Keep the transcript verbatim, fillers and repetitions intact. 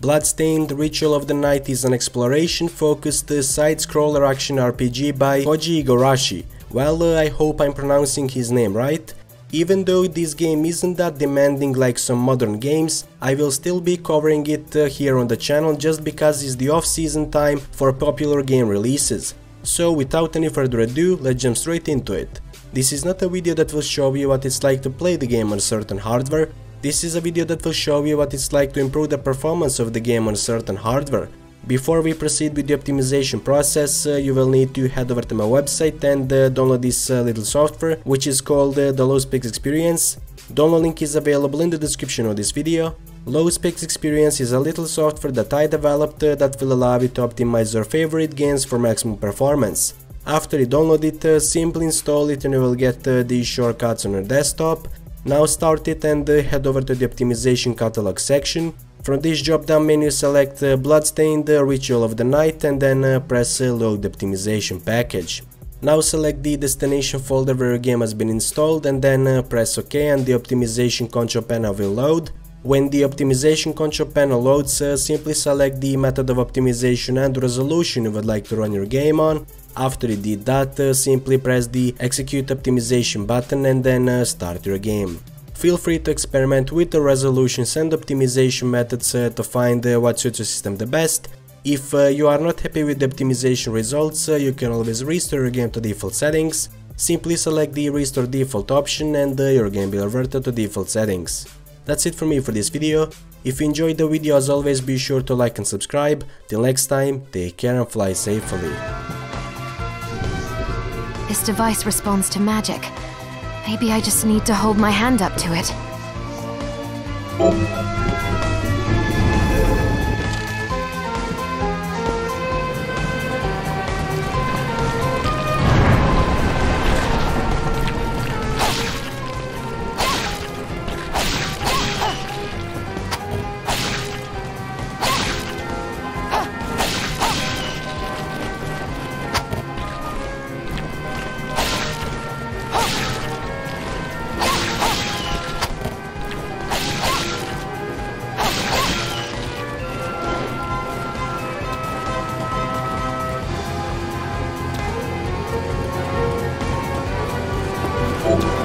Bloodstained: Ritual of the Night is an exploration-focused side-scroller action R P G by Koji Igarashi. Well, uh, I hope I'm pronouncing his name right. Even though this game isn't that demanding like some modern games, I will still be covering it uh, here on the channel just because it's the off-season time for popular game releases. So without any further ado, let's jump straight into it. This is not a video that will show you what it's like to play the game on certain hardware. This is a video that will show you what it's like to improve the performance of the game on certain hardware. Before we proceed with the optimization process, uh, you will need to head over to my website and uh, download this uh, little software, which is called uh, the Low Specs Experience. Download link is available in the description of this video. Low Specs Experience is a little software that I developed uh, that will allow you to optimize your favorite games for maximum performance. After you download it, uh, simply install it and you will get uh, these shortcuts on your desktop. Now start it and uh, head over to the optimization catalog section. From this drop-down menu, select uh, Bloodstained: Ritual of the Night and then uh, press uh, Load Optimization Package. Now select the destination folder where your game has been installed and then uh, press OK, and the optimization control panel will load. When the optimization control panel loads, uh, simply select the method of optimization and resolution you would like to run your game on. After you did that, uh, simply press the Execute Optimization button and then uh, start your game. Feel free to experiment with the resolutions and optimization methods uh, to find uh, what suits your system the best. If uh, you are not happy with the optimization results, uh, you can always restore your game to default settings. Simply select the Restore Default option and uh, your game will revert to default settings. That's it from me for this video. If you enjoyed the video, as always, be sure to like and subscribe. Till next time, take care and fly safely. This device responds to magic. Maybe I just need to hold my hand up to it. Oh.